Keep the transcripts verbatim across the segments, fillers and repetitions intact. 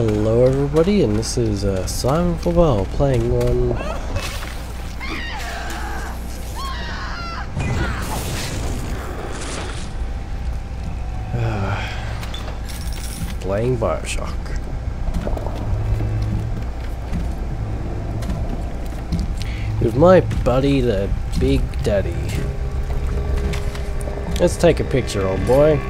Hello everybody, and this is uh, Simon Flavelle playing on uh, playing Bioshock. With my buddy the Big Daddy. Let's take a picture, old boy.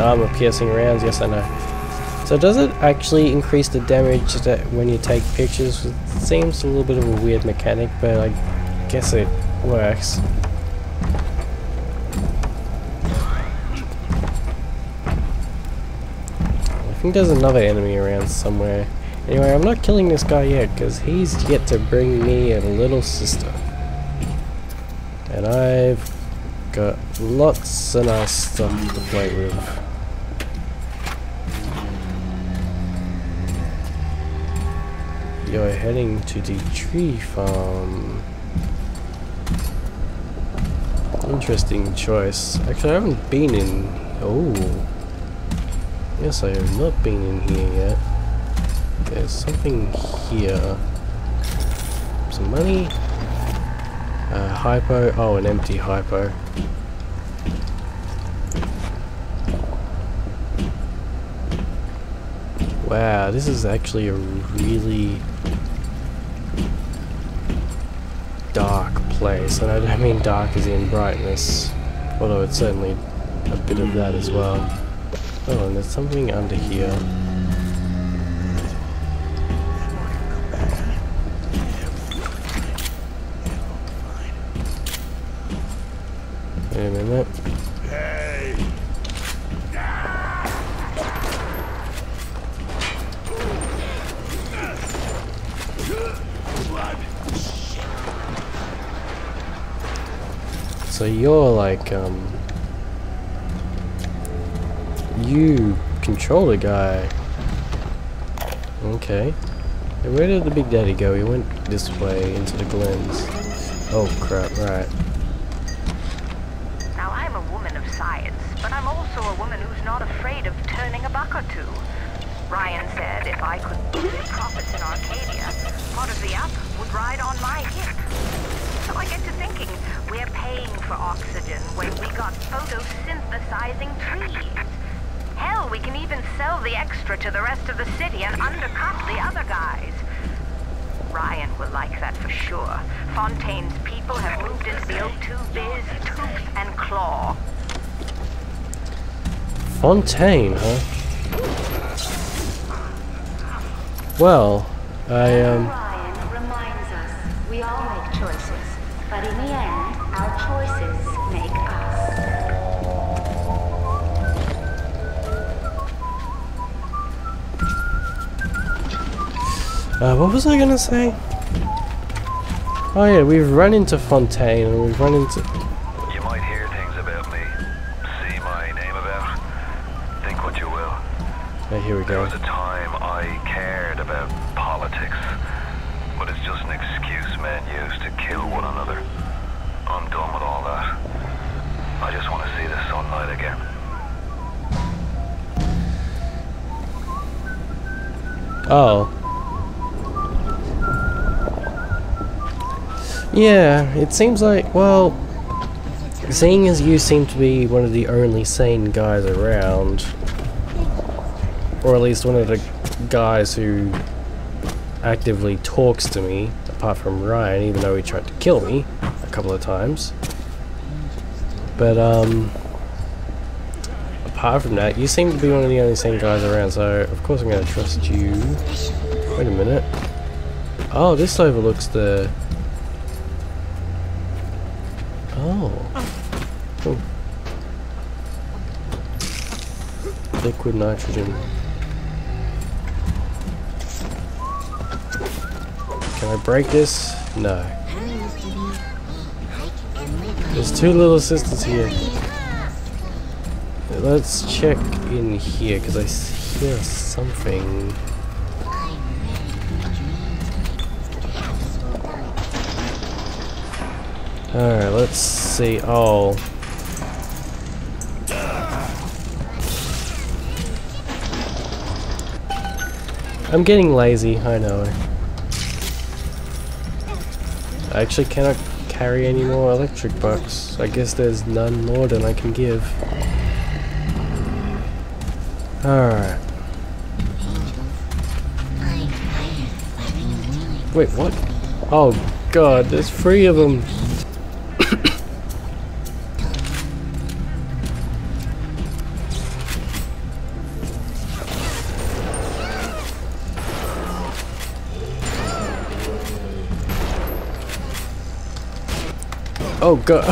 Ah, we're piercing rounds, yes I know. So does it actually increase the damage that when you take pictures? It seems a little bit of a weird mechanic, but I guess it works. I think there's another enemy around somewhere. Anyway, I'm not killing this guy yet, because he's yet to bring me a little sister. And I've got lots of nice stuff to play with. You're heading to the tree farm. Interesting choice. Actually, I haven't been in... Oh. Yes, I have not been in here yet. There's something here. Some money. Uh, hypo. Oh, an empty hypo. Wow, this is actually a really dark place. And I don't mean dark as in brightness, although it's certainly a bit of that as well. Oh, and there's something under here. Wait a minute. Hey. So you're like, um, you control the guy. Okay. And where did the Big Daddy go? He went this way into the glens. Oh crap, right. Ryan said if I could boost the profits in Arcadia, part of the app would ride on my hip. So I get to thinking, we're paying for oxygen when we got photosynthesizing trees. Hell, we can even sell the extra to the rest of the city and undercut the other guys. Ryan will like that for sure. Fontaine's people have moved into the O two biz, tooth and claw. Fontaine, huh? Well, I um Ryan reminds us we all make choices, but in the end, our choices make us. Uh, what was I gonna say? Oh yeah, we've run into Fontaine and we've run into You might hear things about me. See my name about. Think what you will. Hey, here we go. There was a time I cared about politics, but it's just an excuse men use to kill one another. I'm done with all that. I just want to see the sunlight again. Oh. Yeah, it seems like, well, seeing as you seem to be one of the only sane guys around, or at least one of the guys who actively talks to me, apart from Ryan, even though he tried to kill me a couple of times. But um, apart from that, you seem to be one of the only sane guys around, so of course I'm going to trust you. Wait a minute. Oh, this overlooks the... Oh. Cool. Liquid nitrogen. Can I break this? No. There's two little sisters here. Let's check in here because I hear something. Alright, let's see. Oh. I'm getting lazy, I know. I actually cannot carry any more electric bucks. I guess there's none more than I can give. Alright. Wait, what? Oh god, there's three of them! Oh god.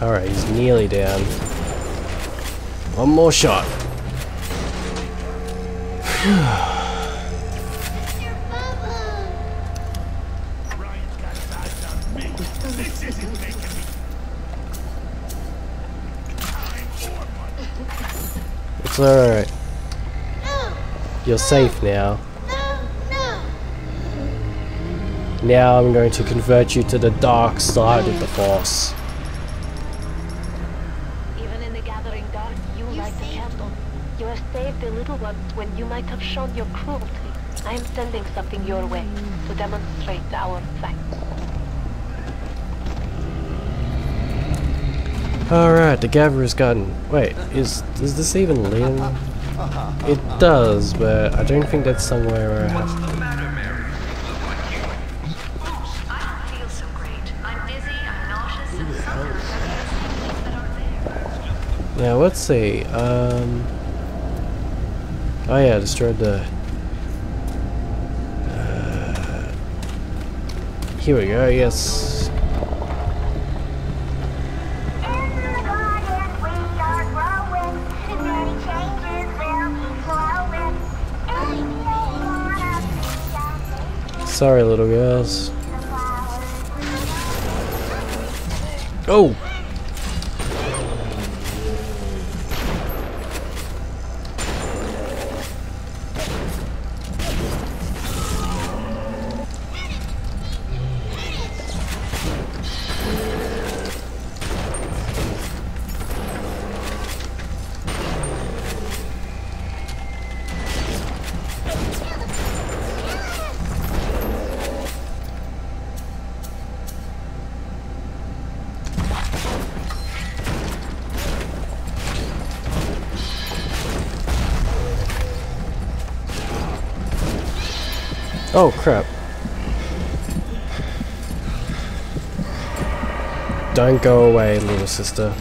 All right, he's nearly down. One more shot. It's alright. No, You're no, safe now. No, no. Now I'm going to convert you to the dark side of the Force. Even in the gathering dark, you, you light the candle. You have saved the little ones when you might have shown your cruelty. I am sending something your way to demonstrate our thanks. Alright, the Gatherer's Garden. Wait, is does this even live? It does, but I don't think that's somewhere where I have to. What's the matter, Mary? I don't feel so great. I'm dizzy, I'm nauseous, and sometimes I can't sleep. Now let's see. Um Oh yeah, destroyed the uh, here we go, yes. Sorry, little girls. Oh! Oh crap. Don't go away, little sister.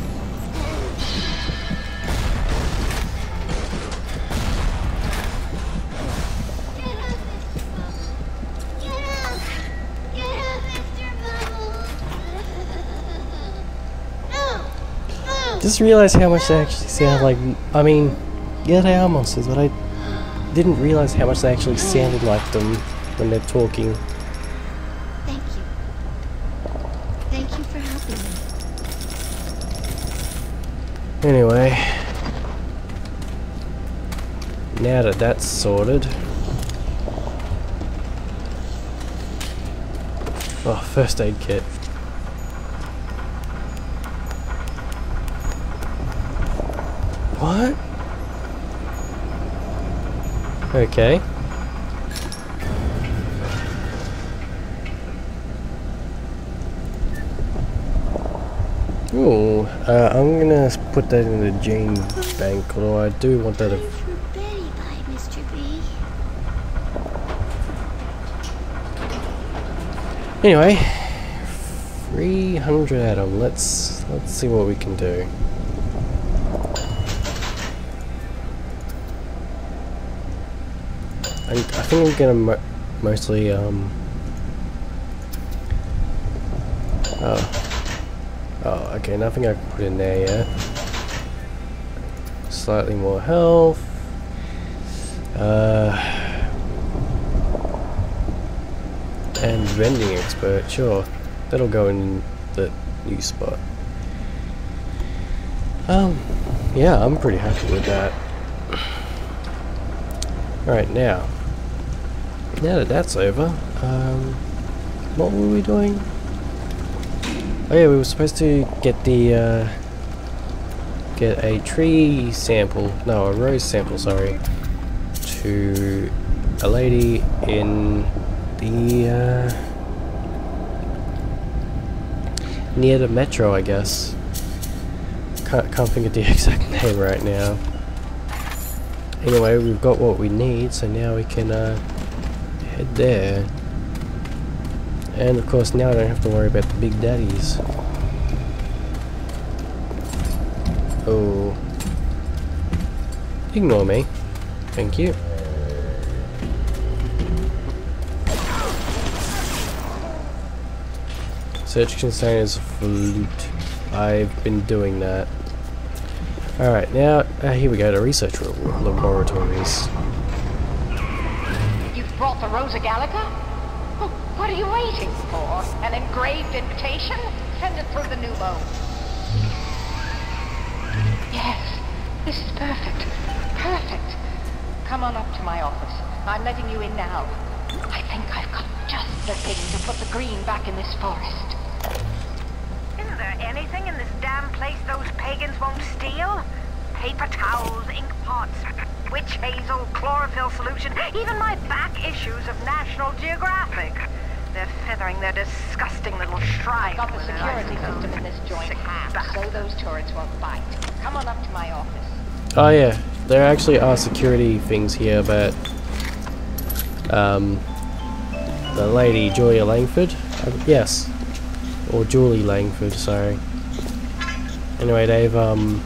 Just realized how much they actually sound like. I mean, yeah, they are monsters, but I didn't realize how much they actually sounded like them when they're talking. Thank you. Thank you for helping me. Anyway. Now that that's sorted. Oh, first aid kit. What? Okay. Ooh, uh, I'm gonna put that in the Jane bank, although I do want that. Anyway, three hundred at them. Let's let's see what we can do. I, I think I'm gonna mo mostly um. Oh. Oh, okay, nothing I can put in there yet. Slightly more health. Uh, and rending expert, sure. That'll go in the new spot. Um, yeah, I'm pretty happy with that. Alright, now. Now that that's over, um, what were we doing? Oh yeah, we were supposed to get the, uh, get a tree sample, no, a rose sample, sorry, to a lady in the, uh, near the metro, I guess. Can't, can't think of the exact name right now. Anyway, we've got what we need, so now we can uh, head there. And of course, now I don't have to worry about the Big Daddies. Oh. Ignore me. Thank you. Search containers for loot. I've been doing that. Alright, now, uh, here we go to research laboratories. You've brought the Rosa gallica? Well, what are you waiting for? An engraved invitation? Send it through the new bow. Yes, this is perfect. Perfect. Come on up to my office. I'm letting you in now. I think I've got just the thing to put the green back in this forest. Isn't there anything in this damn place those pagans won't steal? Paper towels, ink pots, witch hazel, chlorophyll solution, even my back issues of National Geographic. They're feathering their disgusting little shrine. Got the security system in this joint half, so those turrets won't bite. Come on up to my office. Oh yeah, there actually are security things here, but um, the lady Julia Langford, uh, yes. Or Julie Langford, sorry. Anyway, they've, um...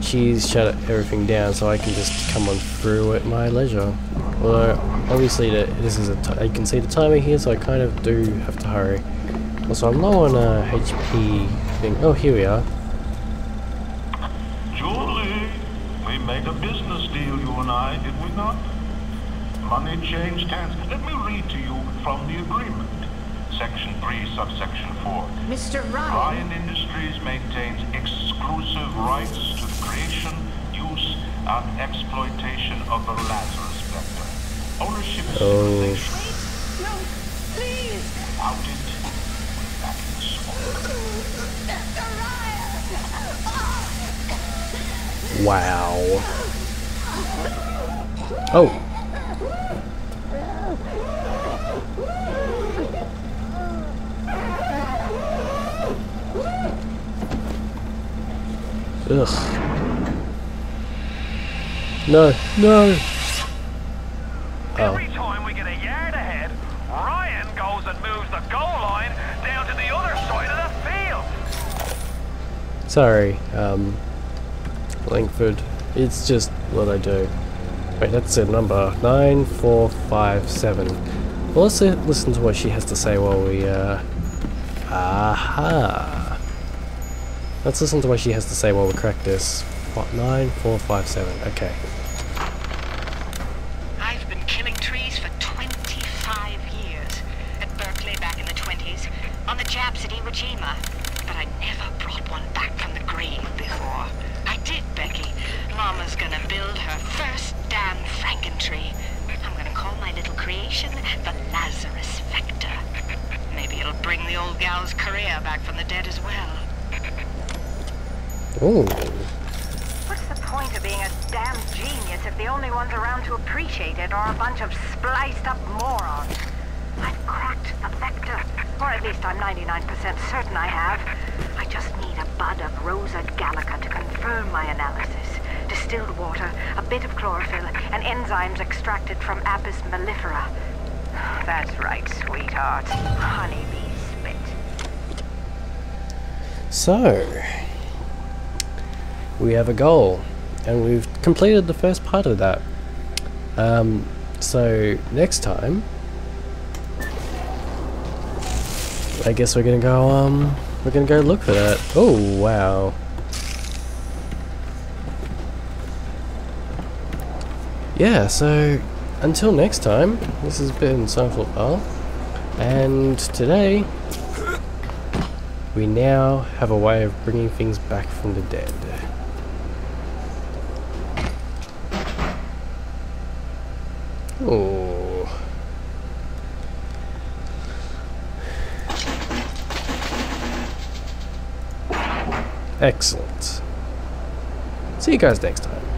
she's shut everything down so I can just come on through at my leisure. Although, obviously, the, this is a t- you can see the timer here, so I kind of do have to hurry. Also, I'm low on a H P thing. Oh, here we are. Julie, we made a business deal, you and I, did we not? Money changed hands. Let me read to you from the agreement. Section three, subsection four. Mister Ryan. Ryan Industries maintains exclusive rights to the creation, use, and exploitation of the Lazarus Vector. Ownership is civilization. No, please! Out it. We're back in the swamp. Wow. Oh. Ugh. No, no. Every oh. time we get a yard ahead, Ryan goes and moves the goal line down to the other side of the field. Sorry, um, Langford. It's just what I do. Wait, that's the number nine four five seven. Well, let's listen to what she has to say while we. Uh, aha. Let's listen to what she has to say while we crack this. What, nine, four, five, seven. Okay. I've been killing trees for twenty-five years. At Berkeley back in the twenties. On the Japs at Iwo Jima. But I never brought one back from the grave before. I did, Becky. Mama's gonna build her first damn Frankentree. I'm gonna call my little creation the Lazarus Vector. Maybe it'll bring the old gal's career back from the dead as well. Ooh. What's the point of being a damn genius if the only ones around to appreciate it are a bunch of spliced up morons? I've cracked the vector, or at least I'm ninety-nine percent certain I have. I just need a bud of Rosa gallica to confirm my analysis. Distilled water, a bit of chlorophyll, and enzymes extracted from Apis mellifera. That's right, sweetheart. Honeybee spit. So... we have a goal, and we've completed the first part of that. Um, so next time, I guess we're gonna go. Um, we're gonna go look for that. Oh wow! Yeah, so until next time, this has been Simon Flavelle, and today we now have a way of bringing things back from the dead. Oh. Excellent. See you guys next time.